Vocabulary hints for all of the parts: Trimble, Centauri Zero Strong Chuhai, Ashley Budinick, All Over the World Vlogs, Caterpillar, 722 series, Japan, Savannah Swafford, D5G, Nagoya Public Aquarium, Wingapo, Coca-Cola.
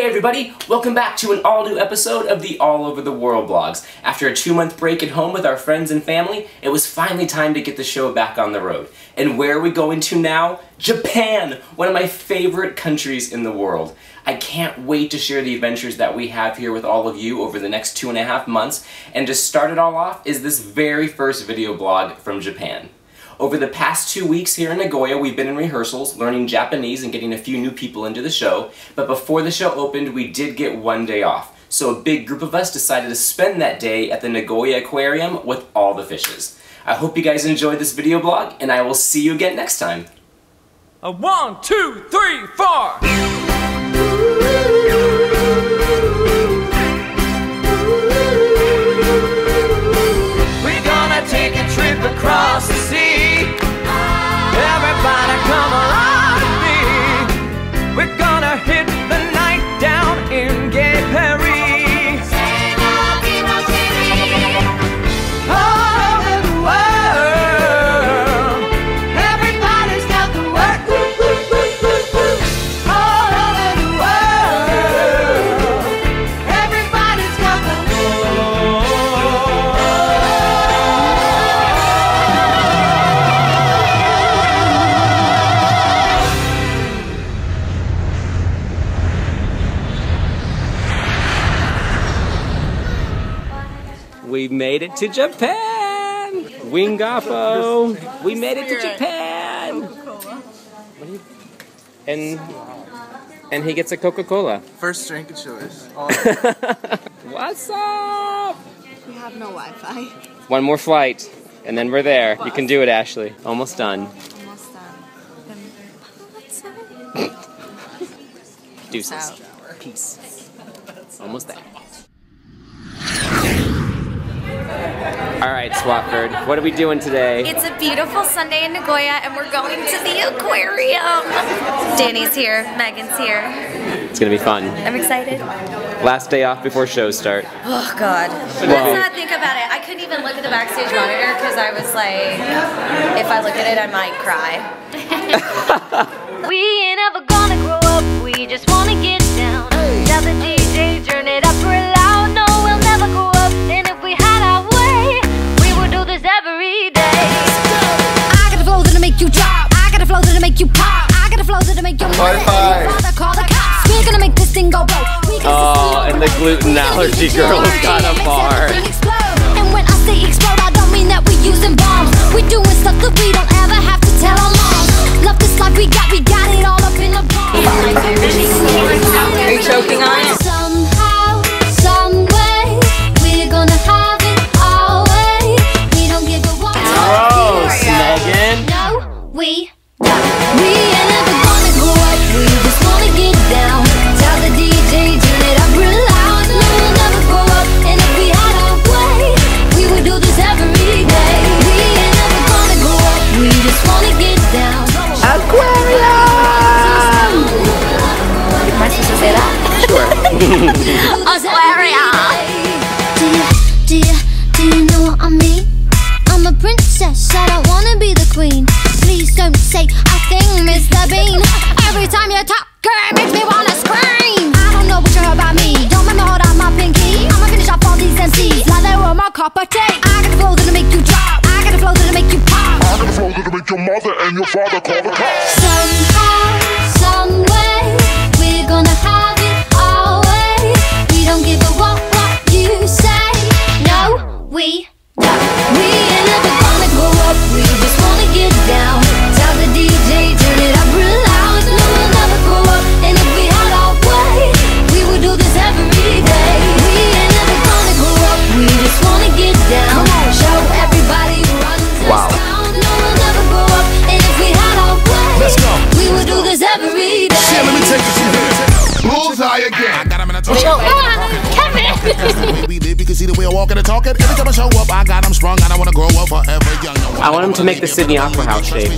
Hey everybody, welcome back to an all-new episode of the All Over the World Vlogs. After a 2-month break at home with our friends and family, it was finally time to get the show back on the road. And where are we going to now? Japan! One of my favorite countries in the world. I can't wait to share the adventures that we have here with all of you over the next 2.5 months. And to start it all off is this very first video blog from Japan. Over the past 2 weeks here in Nagoya, we've been in rehearsals, learning Japanese and getting a few new people into the show, but before the show opened, we did get one day off. So a big group of us decided to spend that day at the Nagoya Aquarium with all the fishes. I hope you guys enjoyed this video blog, and I will see you again next time. 1, 2, 3, 4! Across the sea, everybody come along with me. We're gonna hit the night down in Gay Paris. All over the world, everybody's got the work. All over the world, everybody's got the work. We made it to Japan! Wingapo! We made it to Japan! And he gets a Coca-Cola. First drink and chillers. What's up? We have no Wi-Fi. One more flight, and then we're there. You can do it, Ashley. Almost done. Almost done. Deuces. Peace. Almost there. Alright, Swafford, what are we doing today? It's a beautiful Sunday in Nagoya and we're going to the aquarium. Danny's here, Megan's here. It's gonna be fun. I'm excited. Last day off before shows start. Oh god. Let's not think about it. I couldn't even look at the backstage monitor because I was like, if I look at it I might cry. We ain't ever gonna grow up, we just wanna get down. Now the DJ turn it up real loud, no we'll never grow up. And if we had our way, we would do this every day. I got a flow that'll make you drop. I got a flow that'll make you pop. I got a flow that'll make you father call the cops. We're gonna make this thing go broke. Oh, and the gluten allergy girl has got a bar. And when I say explode, I don't mean that we're using bombs. We're doing stuff that we don't ever have to tell our moms. Love this life we got it all up in a bomb. Are you choking on it? Somehow, someway, we're gonna have it our way. We don't give a what. Gross, Megan. No, we don't. We ain't ever gonna grow up, we just wanna get down. Tell the DJ, turn it up real loud. No, we'll never grow up, and if we had our way, we would do this every day. We ain't never gonna grow up, we just wanna get down. Aquarium! Am I supposed to say that? Sure. Aquarium! Do you know what I mean? I'm a princess, I don't wanna be the queen. Please don't say a thing, Mr. Bean. Every time you talk, girl, it makes me wanna scream. I don't know what you heard about me. Don't make me hold out my pinky. I'ma finish off all these MCs like they were my cup of tea. I got a flow that'll make you drop. I got a flow that'll make you pop. I got a flow that'll make your mother and your father call the cops. Somehow, someway, we're gonna have it our way. We don't give a what you say. No, we don't. We ain't ever gonna grow up. We just wanna get down. Tell the DJ, turn it up real loud. No, we'll never grow up, and if we had our way, we would do this every day. We ain't never gonna grow up, we just wanna get down. Show everybody who runs us down. No, we'll never grow up, and if we had our way, we would do this every day. Shit, let me take it from here. Bullseye again. I got him in a torch. Come on, Kevin. We live because either way I walk and talk it. Every time I show up, I got him strong, and I wanna grow up forever young. I want him to make the Sydney Opera House shape.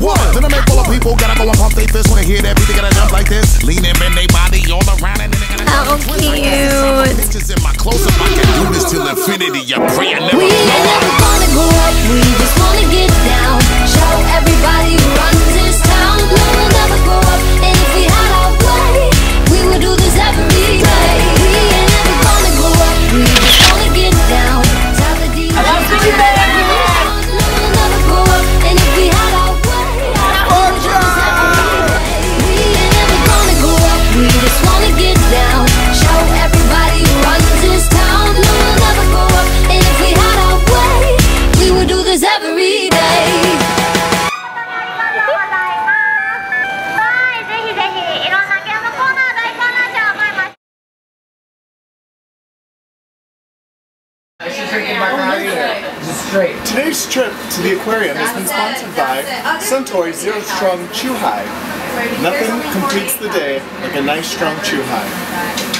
What? Then I make all the people gotta go and pump their fists when they hear that beat. They gotta jump like this, lean them in their body all around, and then they gotta jump. How cute! Bitches in my closet, I can do this till infinity. I pray I never. We ain't never gonna grow up. We just wanna get down. Show everybody who runs this town. We will never grow up, and if we had our way, we would do this every. great. Today's trip to the aquarium has been sponsored by Centauri Zero Strong Chuhai. Nothing completes the day like a nice strong Chuhai.